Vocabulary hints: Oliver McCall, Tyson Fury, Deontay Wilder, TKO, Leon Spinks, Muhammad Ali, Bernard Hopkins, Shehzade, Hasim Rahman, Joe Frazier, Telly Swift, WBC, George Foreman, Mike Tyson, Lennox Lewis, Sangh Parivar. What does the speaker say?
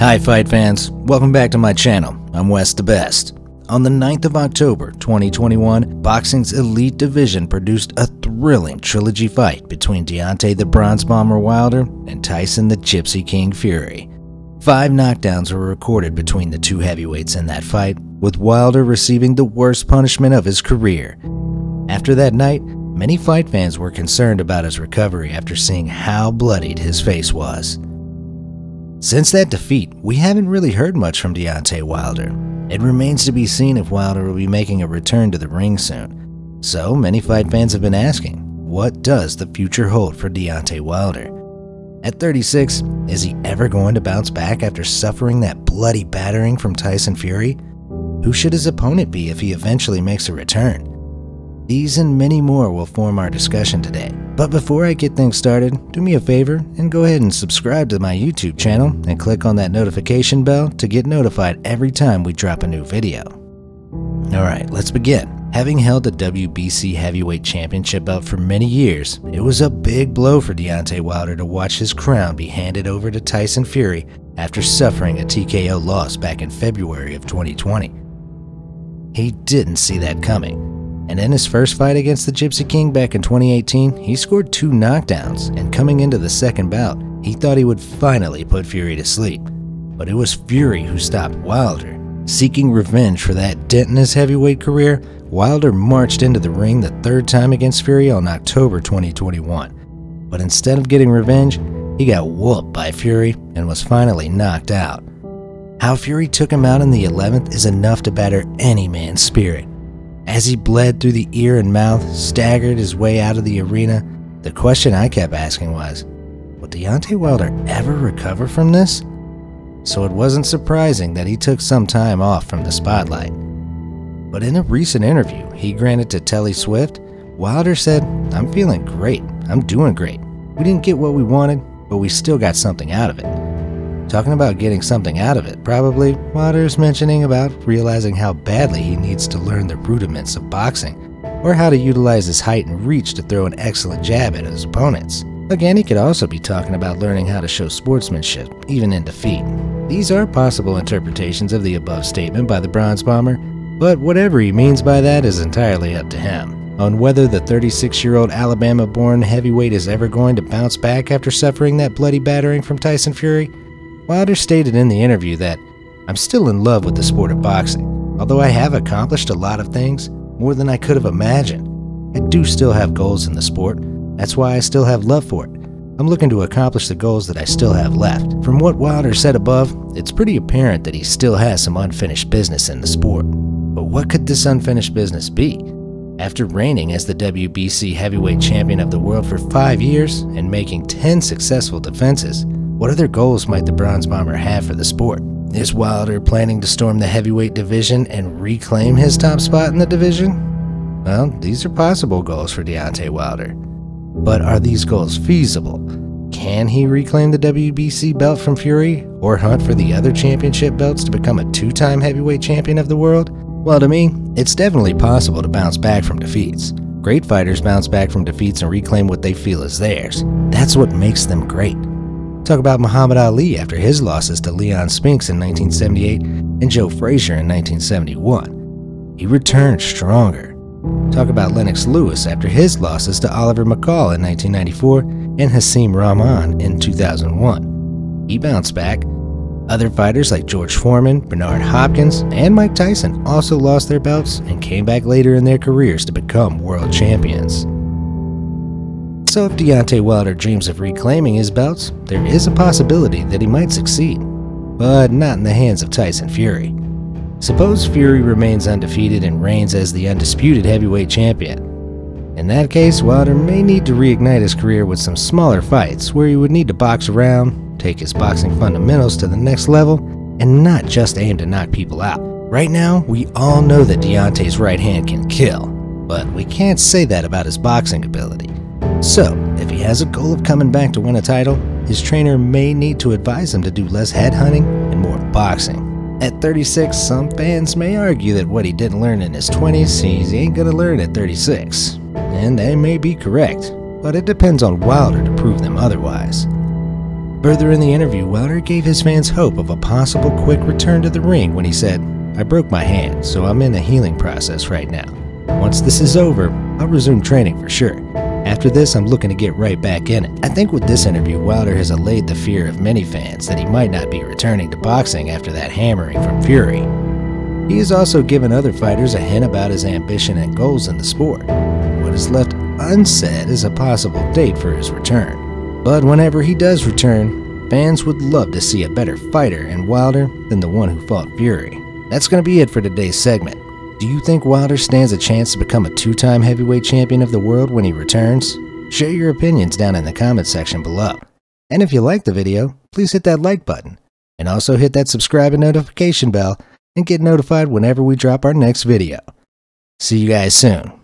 Hi fight fans, welcome back to my channel. I'm Wes the Best. On the 9th of October 2021, boxing's elite division produced a thrilling trilogy fight between Deontay the Bronze Bomber Wilder and Tyson the Gypsy King Fury. 5 knockdowns were recorded between the two heavyweights in that fight, with Wilder receiving the worst punishment of his career. After that night, many fight fans were concerned about his recovery after seeing how bloodied his face was. Since that defeat, we haven't really heard much from Deontay Wilder. It remains to be seen if Wilder will be making a return to the ring soon. So many fight fans have been asking, what does the future hold for Deontay Wilder? At 36, is he ever going to bounce back after suffering that bloody battering from Tyson Fury? Who should his opponent be if he eventually makes a return? These and many more will form our discussion today. But before I get things started, do me a favor and go ahead and subscribe to my YouTube channel and click on that notification bell to get notified every time we drop a new video. Alright, let's begin. Having held the WBC Heavyweight Championship belt for many years, it was a big blow for Deontay Wilder to watch his crown be handed over to Tyson Fury after suffering a TKO loss back in February of 2020. He didn't see that coming. And in his first fight against the Gypsy King back in 2018, he scored 2 knockdowns, and coming into the second bout, he thought he would finally put Fury to sleep. But it was Fury who stopped Wilder. Seeking revenge for that dent in his heavyweight career, Wilder marched into the ring the third time against Fury on October 2021. But instead of getting revenge, he got whooped by Fury and was finally knocked out. How Fury took him out in the 11th is enough to batter any man's spirit. As he bled through the ear and mouth, staggered his way out of the arena, the question I kept asking was, will Deontay Wilder ever recover from this? So it wasn't surprising that he took some time off from the spotlight. But in a recent interview he granted to Telly Swift, Wilder said, "I'm feeling great. I'm doing great. We didn't get what we wanted, but we still got something out of it." Talking about getting something out of it, probably, Wilder's mentioning about realizing how badly he needs to learn the rudiments of boxing, or how to utilize his height and reach to throw an excellent jab at his opponents. Again, he could also be talking about learning how to show sportsmanship, even in defeat. These are possible interpretations of the above statement by the Bronze Bomber, but whatever he means by that is entirely up to him. On whether the 36-year-old Alabama-born heavyweight is ever going to bounce back after suffering that bloody battering from Tyson Fury, Wilder stated in the interview that, "I'm still in love with the sport of boxing. Although I have accomplished a lot of things, more than I could have imagined, I do still have goals in the sport. That's why I still have love for it. I'm looking to accomplish the goals that I still have left." From what Wilder said above, it's pretty apparent that he still has some unfinished business in the sport. But what could this unfinished business be? After reigning as the WBC heavyweight champion of the world for 5 years and making 10 successful defenses, what other goals might the Bronze Bomber have for the sport? Is Wilder planning to storm the heavyweight division and reclaim his top spot in the division? Well, these are possible goals for Deontay Wilder. But are these goals feasible? Can he reclaim the WBC belt from Fury, or hunt for the other championship belts to become a 2-time heavyweight champion of the world? Well, to me, it's definitely possible to bounce back from defeats. Great fighters bounce back from defeats and reclaim what they feel is theirs. That's what makes them great. Talk about Muhammad Ali after his losses to Leon Spinks in 1978 and Joe Frazier in 1971. He returned stronger. Talk about Lennox Lewis after his losses to Oliver McCall in 1994 and Hasim Rahman in 2001. He bounced back. Other fighters like George Foreman, Bernard Hopkins, and Mike Tyson also lost their belts and came back later in their careers to become world champions. So if Deontay Wilder dreams of reclaiming his belts, there is a possibility that he might succeed, but not in the hands of Tyson Fury. Suppose Fury remains undefeated and reigns as the undisputed heavyweight champion. In that case, Wilder may need to reignite his career with some smaller fights where he would need to box around, take his boxing fundamentals to the next level, and not just aim to knock people out. Right now, we all know that Deontay's right hand can kill, but we can't say that about his boxing ability. So, if he has a goal of coming back to win a title, his trainer may need to advise him to do less headhunting and more boxing. At 36, some fans may argue that what he didn't learn in his 20s, he ain't gonna learn at 36. And they may be correct, but it depends on Wilder to prove them otherwise. Further in the interview, Wilder gave his fans hope of a possible quick return to the ring when he said, "I broke my hand, so I'm in the healing process right now. Once this is over, I'll resume training for sure. After this, I'm looking to get right back in it." I think with this interview, Wilder has allayed the fear of many fans that he might not be returning to boxing after that hammering from Fury. He has also given other fighters a hint about his ambition and goals in the sport. What is left unsaid is a possible date for his return. But whenever he does return, fans would love to see a better fighter in Wilder than the one who fought Fury. That's going to be it for today's segment. Do you think Wilder stands a chance to become a two-time heavyweight champion of the world when he returns? Share your opinions down in the comment section below. And if you liked the video, please hit that like button. And also hit that subscribe and notification bell and get notified whenever we drop our next video. See you guys soon.